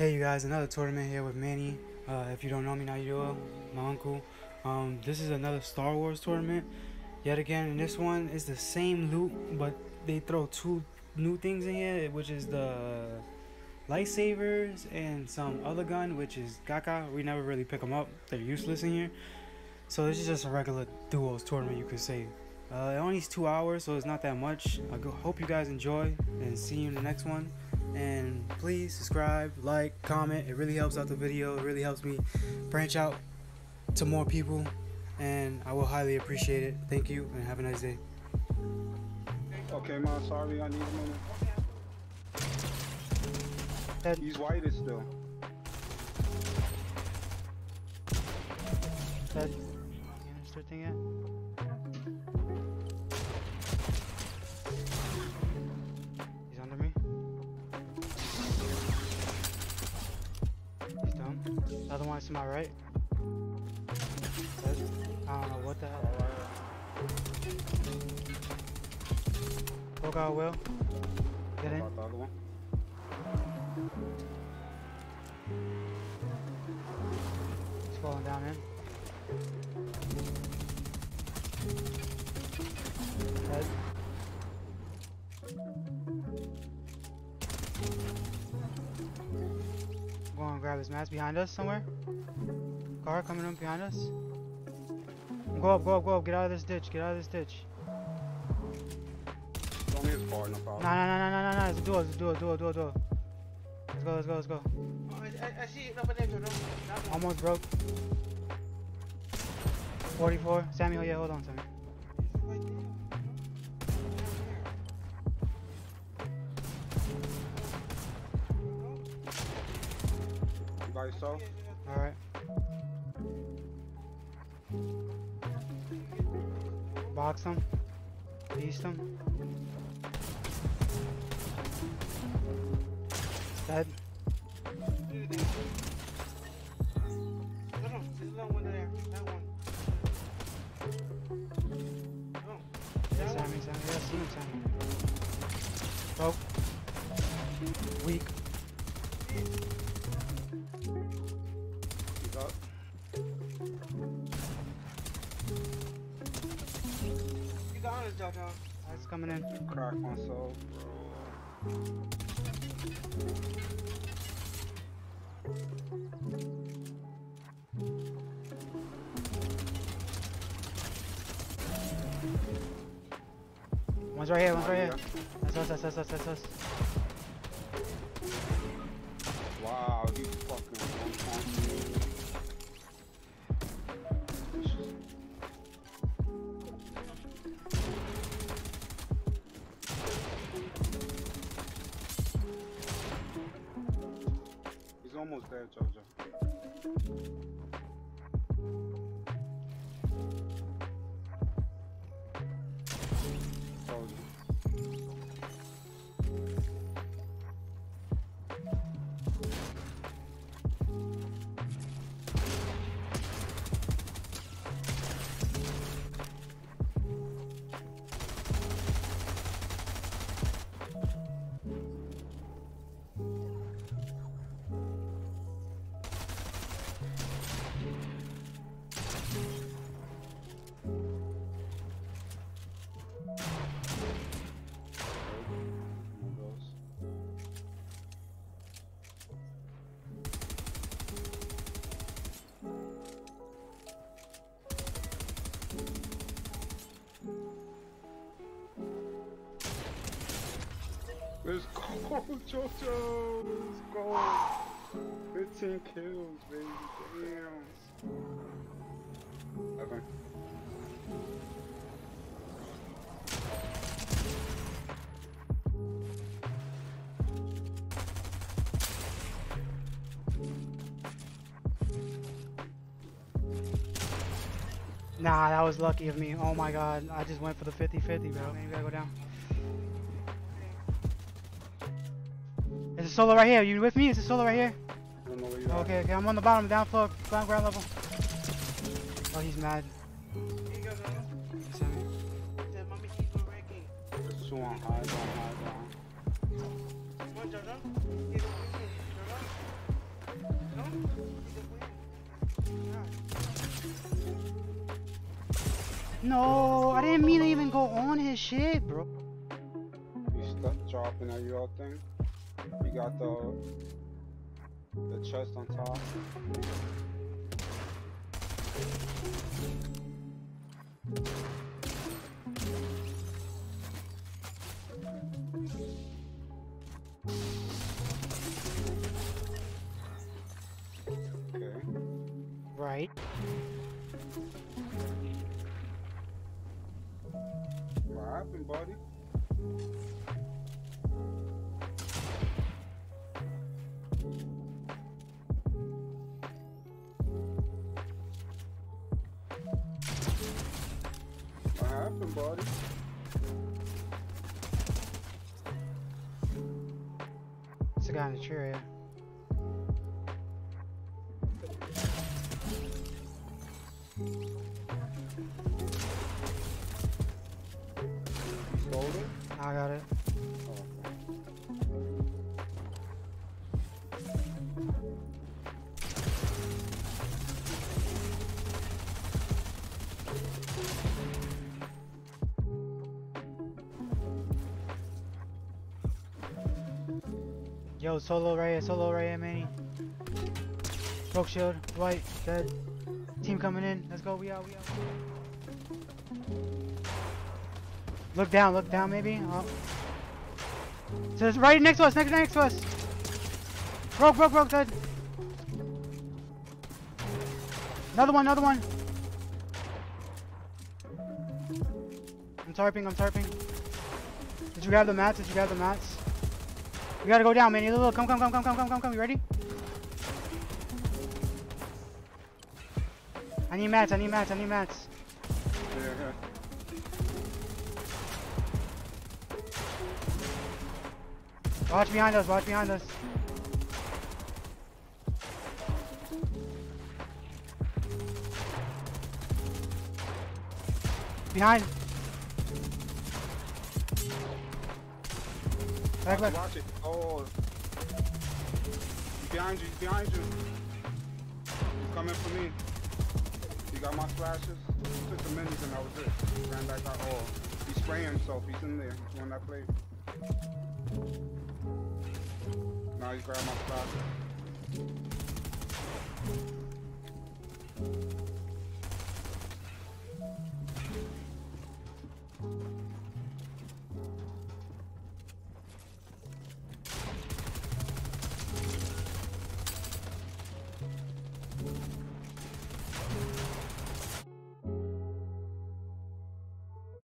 Hey you guys, another tournament here with Manny. If you don't know me, now you do, my uncle. This is another Star Wars tournament yet again, and this one is the same loot, but they throw two new things in here, which is the lightsabers and some other gun, which is Gaga. We never really pick them up, they're useless in here. So this is just a regular duos tournament, you could say. It only is 2 hours, so it's not that much. I hope you guys enjoy, and see you in the next one. And please subscribe, like, comment. It really helps out the video. It really helps me branch out to more people, and I will highly appreciate it. Thank you, and have a nice day. Okay, man, sorry, I need a minute. He's whited still. Head. He's under me. He's down. The other one's to my right. Dead. I don't know what the hell. Poke out Will. Get in. The other one. He's falling down in. Dead. Go on, grab his mask behind us somewhere. Car coming up behind us. Go up, go up, go up. Get out of this ditch. Get out of this ditch. Don't be as far, no problem. Nah. It's a duo, it's a duo, duo. Let's go, let's go. I see it. No. Almost broke. 44. Samuel, yeah, hold on, Samuel. All right. Box him. Beast him. Dead. No, there's another one there. That one. No. Yes, Sammy. Yeah, see him, Sammy. Broke. Weak. Up. You got honest, Jojo. That's coming in. Crack my soul, bro. One's right here, one's right here. That's us. Wow, you fucking. Almost there, Jojo. Told you. Let's go, Jojo! Let's go! 15 kills, baby. Damn. Okay. Nah, that was lucky of me. Oh my god. I just went for the 50-50, bro. Man, you gotta go down. There's a solo right here. You with me? It's a solo right here. I don't know where you are. Okay. I'm on the bottom, down floor, ground level. Oh, he's mad. Here you go, Jojo. Mommy, keep on ranking. There's two on high ground. Come on, Jojo. No, I didn't mean to even go on his shit, bro. He's stuck dropping at you all thing. You got the chest on top. Okay. Right. What happened, buddy? Body. It's a guy in the tree. I got it. Yo, solo right here, Manny. Broke shield, white, dead. Team coming in, let's go, we out, we out. Look down maybe. Oh. So it's right next to us, next to us. Broke, dead. Another one. I'm tarping. Did you grab the mats? We gotta go down, Manny. Look, come. You ready? I need mats. Yeah. Watch behind us. Behind. Back. Watch it. Oh. He's behind you. He's coming for me. He got my flashes. He took the minis and that was it. He ran back out. Oh. He's spraying himself. He's in there. He's doing that play. Now he's grabbing my flashes.